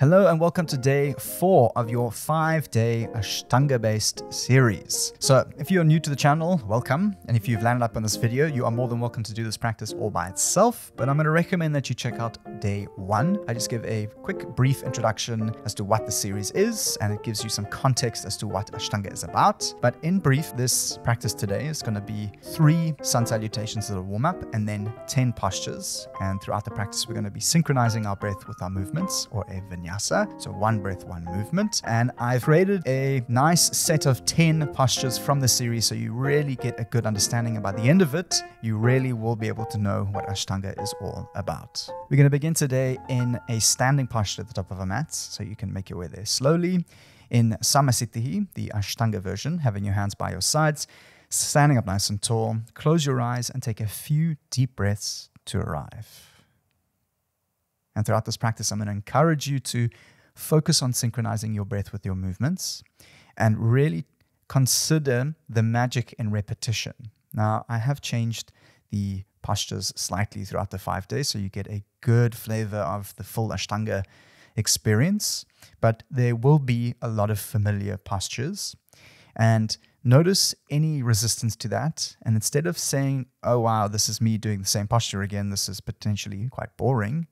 Hello and welcome to day 4 of your 5-day Ashtanga-based series. So if you're new to the channel, welcome. And if you've landed up on this video, you are more than welcome to do this practice all by itself. But I'm going to recommend that you check out day 1. I just give a quick brief introduction as to what the series is, and it gives you some context as to what Ashtanga is about. But in brief, this practice today is going to be 3 sun salutations as a warm-up and then 10 postures. And throughout the practice, we're going to be synchronizing our breath with our movements, or a vinyasa. So one breath, one movement. And I've created a nice set of 10 postures from the series, so you really get a good understanding. By the end of it, you really will be able to know what Ashtanga is all about. We're going to begin today in a standing posture at the top of our mat, so you can make your way there slowly. In Samasthiti, the Ashtanga version, having your hands by your sides, standing up nice and tall, close your eyes and take a few deep breaths to arrive. And throughout this practice, I'm going to encourage you to focus on synchronizing your breath with your movements and really consider the magic in repetition. Now, I have changed the postures slightly throughout the 5 days, so you get a good flavor of the full Ashtanga experience, but there will be a lot of familiar postures. And notice any resistance to that, and instead of saying, oh wow, this is me doing the same posture again, this is potentially quite boring,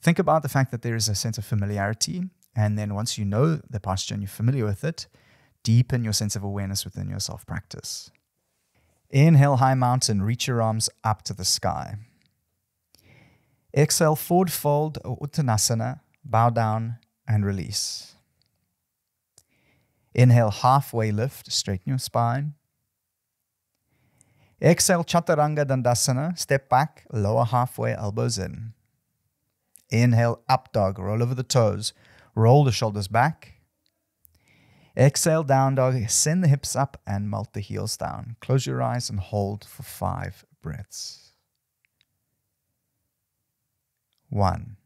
think about the fact that there is a sense of familiarity, and then once you know the posture and you're familiar with it, deepen your sense of awareness within your self-practice. Inhale, high mountain, reach your arms up to the sky. Exhale, forward fold, or Uttanasana, bow down and release. Inhale, halfway lift, straighten your spine. Exhale, Chaturanga Dandasana, step back, lower halfway, elbows in. Inhale, up dog, roll over the toes, roll the shoulders back. Exhale, down dog, send the hips up and melt the heels down. Close your eyes and hold for 5 breaths. 1.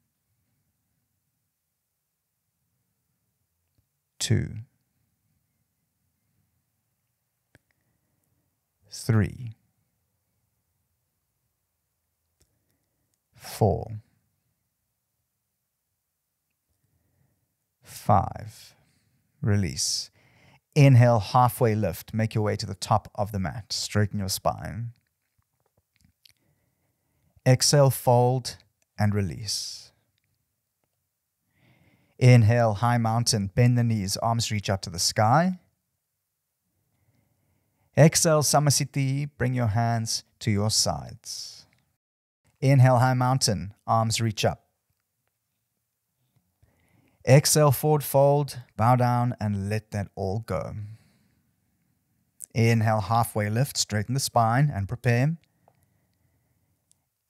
2. 3. 4. 5. Release. Inhale, halfway lift. Make your way to the top of the mat. Straighten your spine. Exhale, fold and release. Inhale, high mountain. Bend the knees. Arms reach up to the sky. Exhale, Samasthiti. Bring your hands to your sides. Inhale, high mountain. Arms reach up. Exhale, forward fold, bow down, and let that all go. Inhale, halfway lift, straighten the spine and prepare.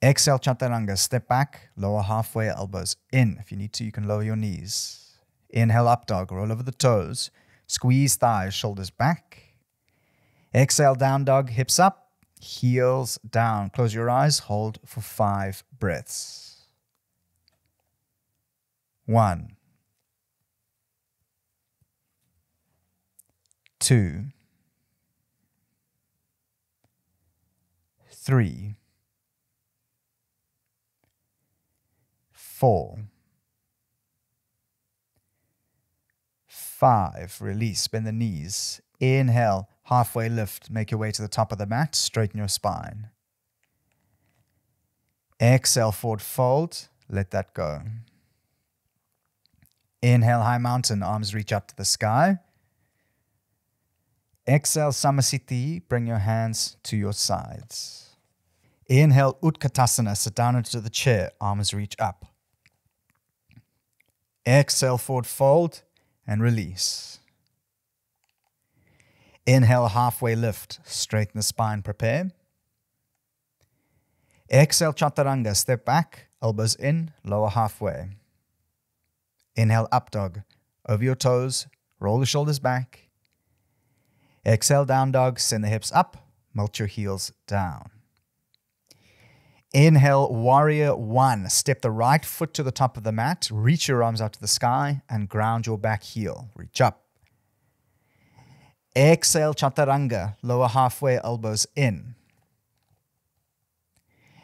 Exhale, Chaturanga, step back, lower halfway, elbows in. If you need to, you can lower your knees. Inhale, up dog, roll over the toes, squeeze thighs, shoulders back. Exhale, down dog, hips up, heels down. Close your eyes, hold for 5 breaths. 1. 2, 3, 4, 5, release, bend the knees, inhale, halfway lift, make your way to the top of the mat, straighten your spine, exhale, forward fold, let that go, inhale, high mountain, arms reach up to the sky. Exhale, Samasthiti, bring your hands to your sides. Inhale, Utkatasana, sit down into the chair, arms reach up. Exhale, forward fold and release. Inhale, halfway lift, straighten the spine, prepare. Exhale, Chaturanga, step back, elbows in, lower halfway. Inhale, up dog, over your toes, roll the shoulders back. Exhale, down dog, send the hips up, melt your heels down. Inhale, warrior 1. Step the right foot to the top of the mat, reach your arms up to the sky, and ground your back heel. Reach up. Exhale, Chaturanga, lower halfway, elbows in.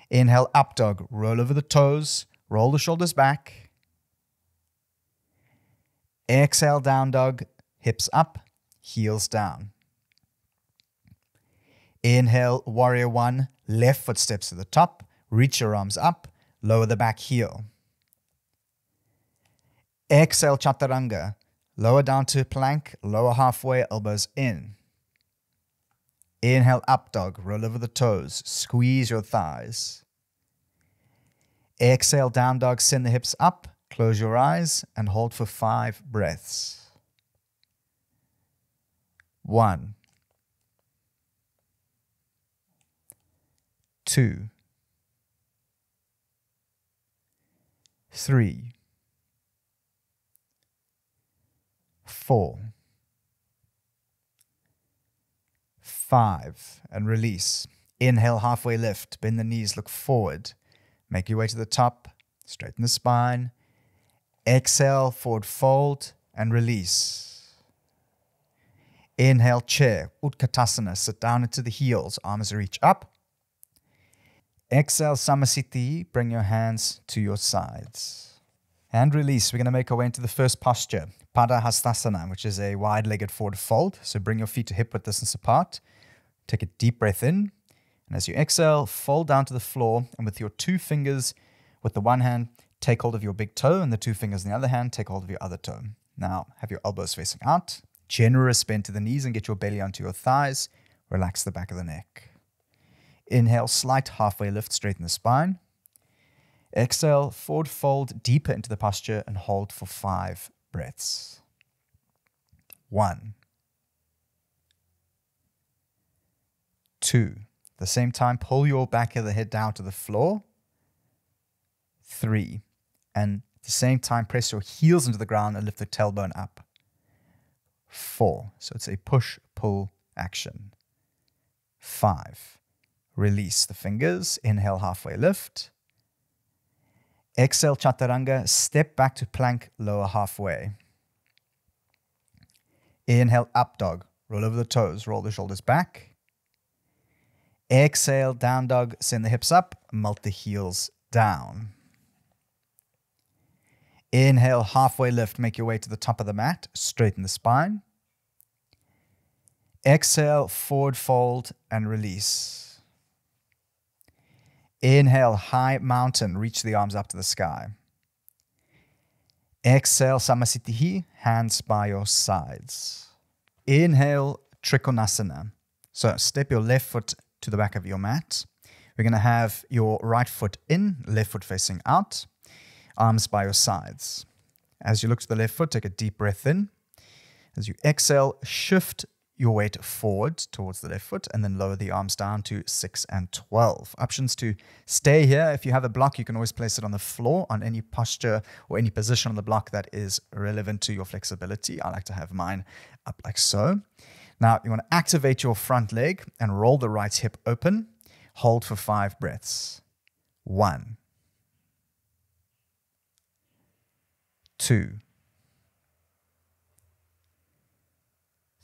Inhale, up dog, roll over the toes, roll the shoulders back. Exhale, down dog, hips up, heels down. Inhale, warrior one, left foot steps to the top, reach your arms up, lower the back heel. Exhale, chaturanga, lower down to plank, lower halfway, elbows in. Inhale, up dog, roll over the toes, squeeze your thighs. Exhale, down dog, send the hips up, close your eyes and hold for 5 breaths. 1. 2. 3. 4. 5. And release. Inhale, halfway lift. Bend the knees, look forward. Make your way to the top. Straighten the spine. Exhale, forward fold and release. Inhale, chair. Utkatasana. Sit down into the heels. Arms reach up. Exhale, Samasthiti. Bring your hands to your sides. And release. We're going to make our way into the first posture, Pada hastasana, which is a wide-legged forward fold. So bring your feet to hip width distance apart. Take a deep breath in. And as you exhale, fold down to the floor. And with your 2 fingers, with the one hand, take hold of your big toe. And the 2 fingers in the other hand, take hold of your other toe. Now, have your elbows facing out. Generous bend to the knees and get your belly onto your thighs. Relax the back of the neck. Inhale, slight halfway lift, straighten the spine. Exhale, forward fold deeper into the posture and hold for 5 breaths. 1. 2. At the same time, pull your back of the head down to the floor. 3. And at the same time, press your heels into the ground and lift the tailbone up. 4. So it's a push-pull action. 5. Release the fingers. Inhale, halfway lift. Exhale, chaturanga. Step back to plank, lower halfway. Inhale, up dog. Roll over the toes. Roll the shoulders back. Exhale, down dog. Send the hips up. Melt the heels down. Inhale, halfway lift. Make your way to the top of the mat. Straighten the spine. Exhale, forward fold and release. Inhale, high mountain, reach the arms up to the sky. Exhale, Samasthiti, hands by your sides. Inhale, Trikonasana. So step your left foot to the back of your mat. We're going to have your right foot in, left foot facing out, arms by your sides. As you look to the left foot, take a deep breath in. As you exhale, shift your weight forward towards the left foot and then lower the arms down to 6 and 12. Options to stay here. If you have a block, you can always place it on the floor on any posture or any position on the block that is relevant to your flexibility. I like to have mine up like so. Now you want to activate your front leg and roll the right hip open. Hold for 5 breaths. 1. 2.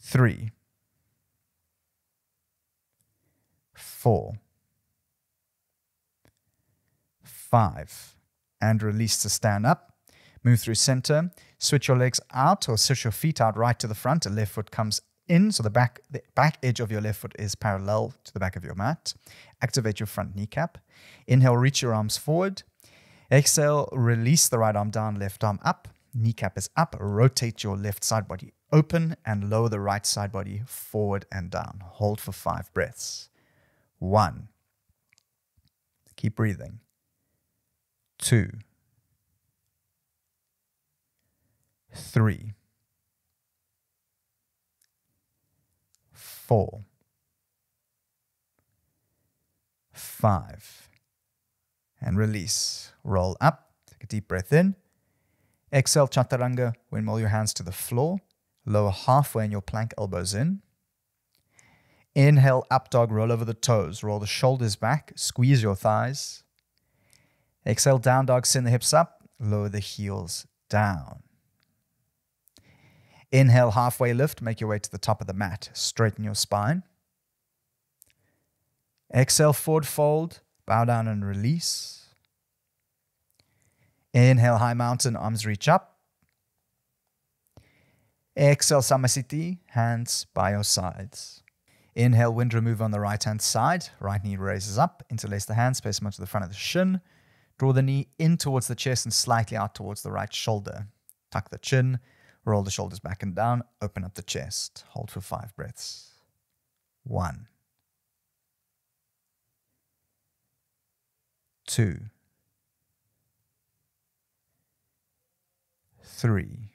3. 4, 5, and release to stand up. Move through center. Switch your legs out or switch your feet out right to the front. The left foot comes in, so the back edge of your left foot is parallel to the back of your mat. Activate your front kneecap. Inhale, reach your arms forward. Exhale, release the right arm down, left arm up. Kneecap is up. Rotate your left side body open and lower the right side body forward and down. Hold for 5 breaths. 1. Keep breathing. 2. 3. 4. 5. And release. Roll up. Take a deep breath in. Exhale, chaturanga. Windmill your hands to the floor. Lower halfway in your plank, elbows in. Inhale, up dog, roll over the toes, roll the shoulders back, squeeze your thighs. Exhale, down dog, send the hips up, lower the heels down. Inhale, halfway lift, make your way to the top of the mat, straighten your spine. Exhale, forward fold, bow down and release. Inhale, high mountain, arms reach up. Exhale, Samasthiti, hands by your sides. Inhale, wind remove on the right-hand side. Right knee raises up, interlace the hands, place them onto the front of the shin. Draw the knee in towards the chest and slightly out towards the right shoulder. Tuck the chin, roll the shoulders back and down, open up the chest. Hold for 5 breaths. 1. 2. 3.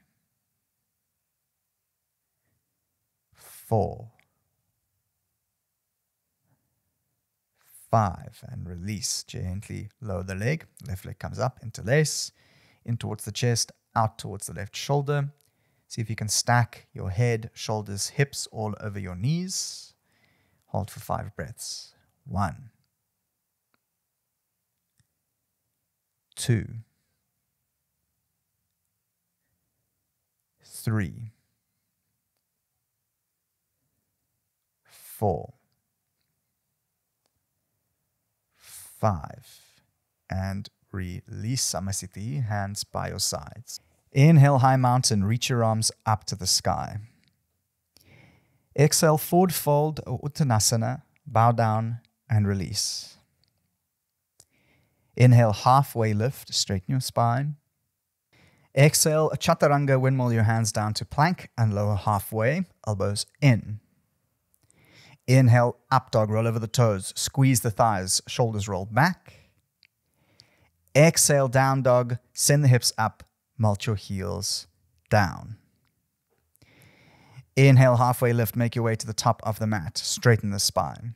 4. 5, and release. Gently lower the leg. Left leg comes up, interlace, in towards the chest, out towards the left shoulder. See if you can stack your head, shoulders, hips all over your knees. Hold for 5 breaths. 1. 2. 3. 4. 5, and release. Samasthiti, hands by your sides. Inhale, high mountain, reach your arms up to the sky. Exhale, forward fold or Uttanasana, bow down and release. Inhale, halfway lift, straighten your spine. Exhale, Chaturanga, windmill your hands down to plank and lower halfway, elbows in. Inhale, up dog, roll over the toes, squeeze the thighs, shoulders roll back. Exhale, down dog, send the hips up, melt your heels down. Inhale, halfway lift, make your way to the top of the mat, straighten the spine.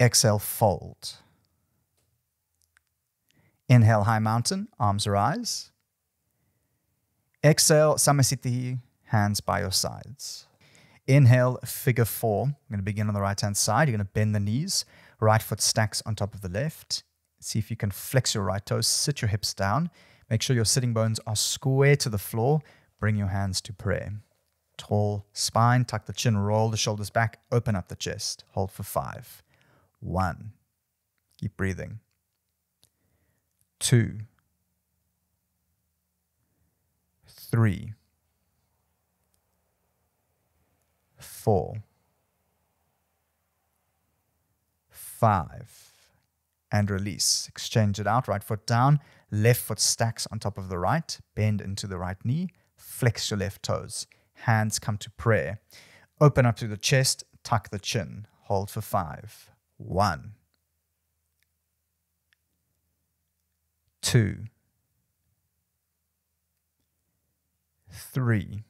Exhale, fold. Inhale, high mountain, arms rise. Exhale, Samasthiti, hands by your sides. Inhale, figure 4. I'm going to begin on the right-hand side. You're going to bend the knees. Right foot stacks on top of the left. See if you can flex your right toes. Sit your hips down. Make sure your sitting bones are square to the floor. Bring your hands to prayer. Tall spine. Tuck the chin. Roll the shoulders back. Open up the chest. Hold for 5. 1. Keep breathing. 2. 3. 4, 5, and release. Exchange it out, right foot down, left foot stacks on top of the right, bend into the right knee, flex your left toes, hands come to prayer. Open up through the chest, tuck the chin, hold for 5. 1, 2, 3,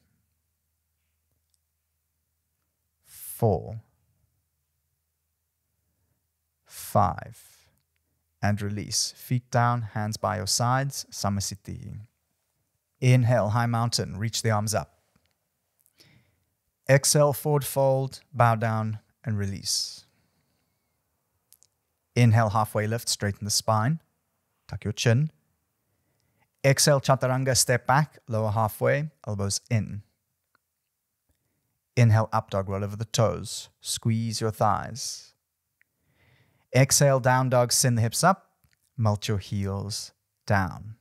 4, 5, and release. Feet down, hands by your sides, Samasthiti. Inhale, high mountain, reach the arms up. Exhale, forward fold, bow down and release. Inhale, halfway lift, straighten the spine, tuck your chin. Exhale, Chaturanga, step back, lower halfway, elbows in. Inhale, up dog, roll over the toes, squeeze your thighs. Exhale, down dog, send the hips up, melt your heels down.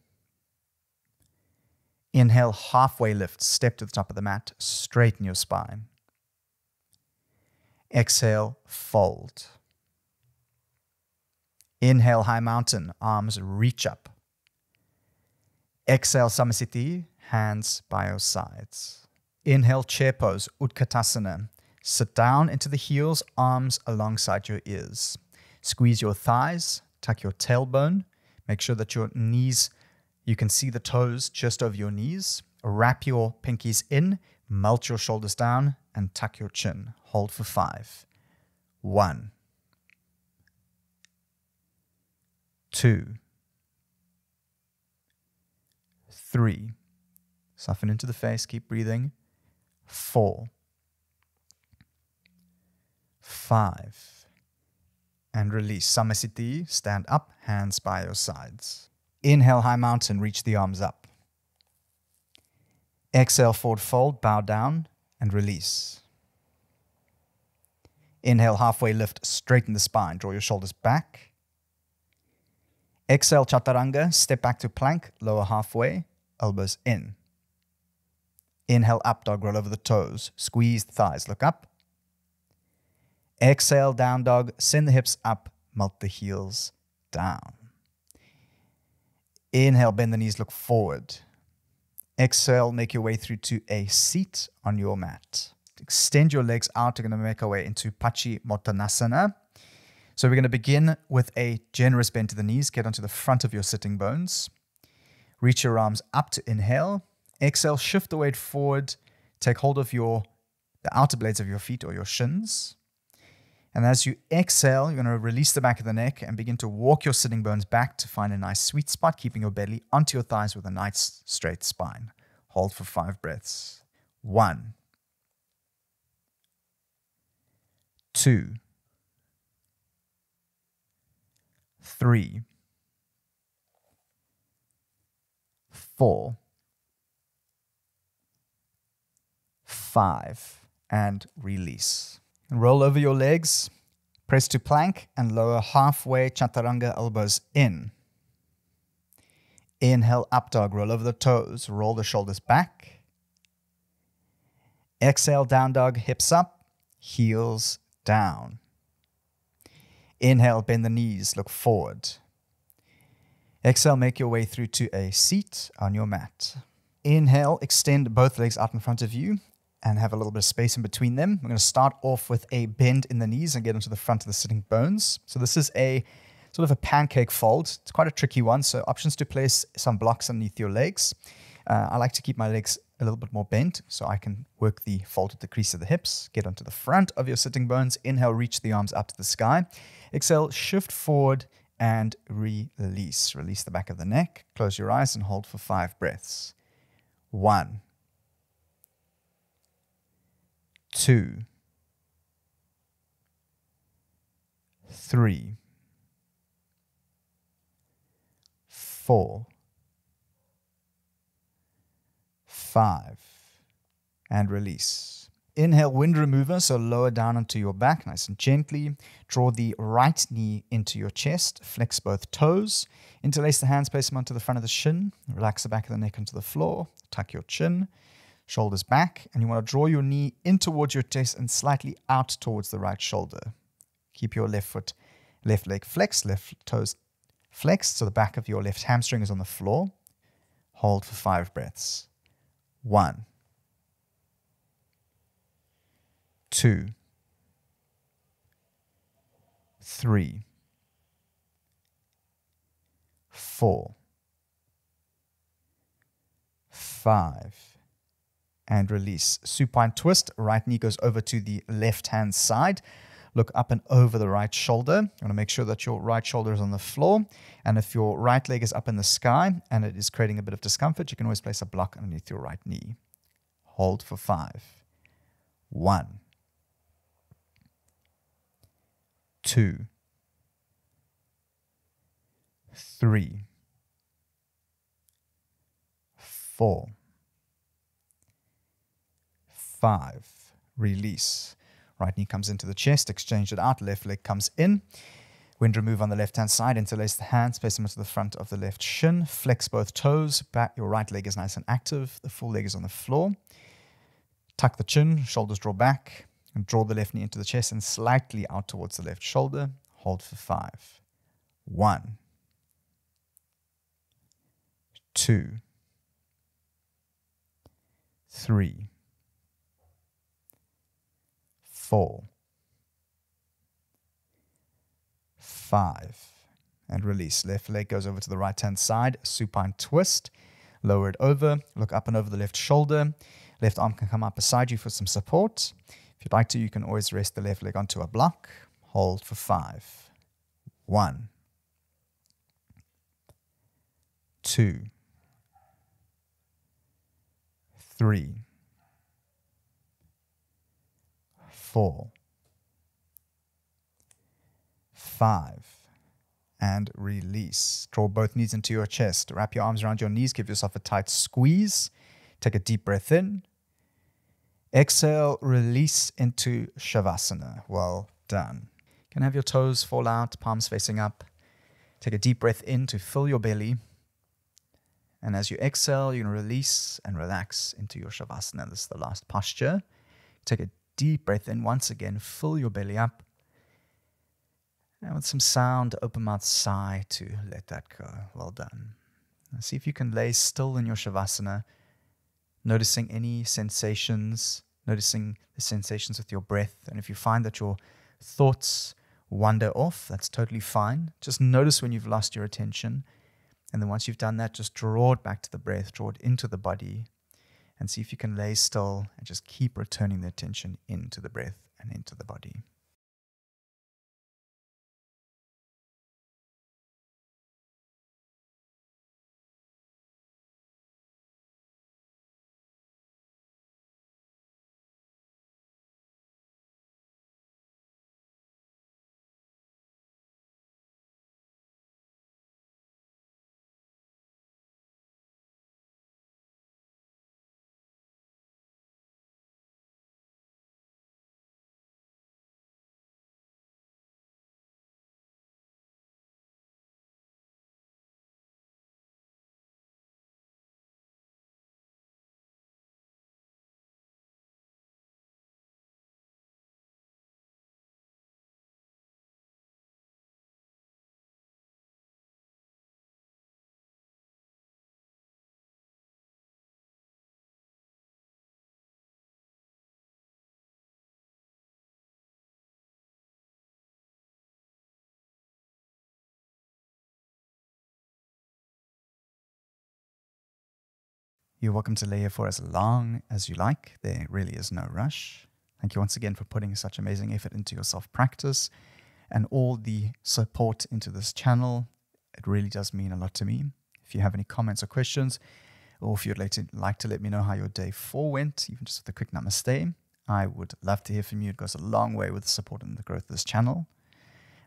Inhale, halfway lift, step to the top of the mat, straighten your spine. Exhale, fold. Inhale, high mountain, arms reach up. Exhale, Samasthiti, hands by your sides. Inhale, chair pose, Utkatasana. Sit down into the heels, arms alongside your ears. Squeeze your thighs, tuck your tailbone. Make sure that your knees, you can see the toes just over your knees. Wrap your pinkies in, melt your shoulders down, and tuck your chin. Hold for 5. 1, 2, 3. Soften into the face, keep breathing. 4, 5, and release. Samasthiti, stand up, hands by your sides. Inhale, high mountain, reach the arms up. Exhale, forward fold, bow down, and release. Inhale, halfway lift, straighten the spine, draw your shoulders back. Exhale, Chaturanga, step back to plank, lower halfway, elbows in. Inhale up, dog, roll over the toes. Squeeze the thighs, look up. Exhale, down dog. Send the hips up, melt the heels down. Inhale, bend the knees, look forward. Exhale, make your way through to a seat on your mat. Extend your legs out. We're going to make our way into Pachimottanasana. So we're going to begin with a generous bend to the knees. Get onto the front of your sitting bones. Reach your arms up to inhale. Exhale, shift the weight forward. Take hold of the outer blades of your feet or your shins. And as you exhale, you're going to release the back of the neck and begin to walk your sitting bones back to find a nice sweet spot, keeping your belly onto your thighs with a nice straight spine. Hold for 5 breaths. 1, 2, 3, 4, 5, and release. Roll over your legs, press to plank and lower halfway, chaturanga elbows in. Inhale, up dog, roll over the toes, roll the shoulders back. Exhale, down dog, hips up, heels down. Inhale, bend the knees, look forward. Exhale, make your way through to a seat on your mat. Inhale, extend both legs out in front of you and have a little bit of space in between them. We're going to start off with a bend in the knees and get onto the front of the sitting bones. So this is a sort of a pancake fold. It's quite a tricky one. So options to place some blocks underneath your legs. I like to keep my legs a little bit more bent so I can work the fold at the crease of the hips. Get onto the front of your sitting bones. Inhale, reach the arms up to the sky. Exhale, shift forward and release. Release the back of the neck. Close your eyes and hold for 5 breaths. 1, 2, 3, 4, 5, and release. Inhale, wind remover, so lower down onto your back, nice and gently. Draw the right knee into your chest, flex both toes. Interlace the hands, place them onto the front of the shin. Relax the back of the neck onto the floor. Tuck your chin, shoulders back, and you want to draw your knee in towards your chest and slightly out towards the right shoulder. Keep your left foot, left leg flexed, left toes flexed, so the back of your left hamstring is on the floor. Hold for 5 breaths. 1, 2, 3, 4, 5, and release. Supine twist, right knee goes over to the left hand side. Look up and over the right shoulder. You want to make sure that your right shoulder is on the floor. And if your right leg is up in the sky and it is creating a bit of discomfort, you can always place a block underneath your right knee. Hold for 5. 1, 2, 3, 4, 5. Release. Right knee comes into the chest, exchange it out, left leg comes in. Wind remove on the left-hand side, interlace the hands, place them into the front of the left shin, flex both toes, back, your right leg is nice and active, the full leg is on the floor. Tuck the chin, shoulders draw back, and draw the left knee into the chest and slightly out towards the left shoulder. Hold for 5. 1, 2, 3. 4, 5, and release. Left leg goes over to the right-hand side, supine twist. Lower it over, look up and over the left shoulder. Left arm can come up beside you for some support. If you'd like to, you can always rest the left leg onto a block. Hold for 5. 1, 2, 3. 4, 5, and release. Draw both knees into your chest. Wrap your arms around your knees. Give yourself a tight squeeze. Take a deep breath in. Exhale, release into Shavasana. Well done. You can have your toes fall out, palms facing up. Take a deep breath in to fill your belly. And as you exhale, you're going to release and relax into your Shavasana. This is the last posture. Take a deep breath in. Once again, fill your belly up. And with some sound, open mouth sigh to let that go. Well done. Now see if you can lay still in your Shavasana, noticing any sensations, noticing the sensations with your breath. And if you find that your thoughts wander off, that's totally fine. Just notice when you've lost your attention. And then once you've done that, just draw it back to the breath, draw it into the body, and see if you can lay still and just keep returning the attention into the breath and into the body. You're welcome to lay here for as long as you like. There really is no rush. Thank you once again for putting such amazing effort into your self-practice and all the support into this channel. It really does mean a lot to me. If you have any comments or questions, or if you'd like to let me know how your day 4 went, even just with a quick namaste, I would love to hear from you. It goes a long way with the support and the growth of this channel.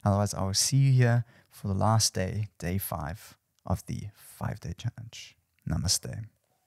Otherwise, I will see you here for the last day, day 5 of the 5-day challenge. Namaste.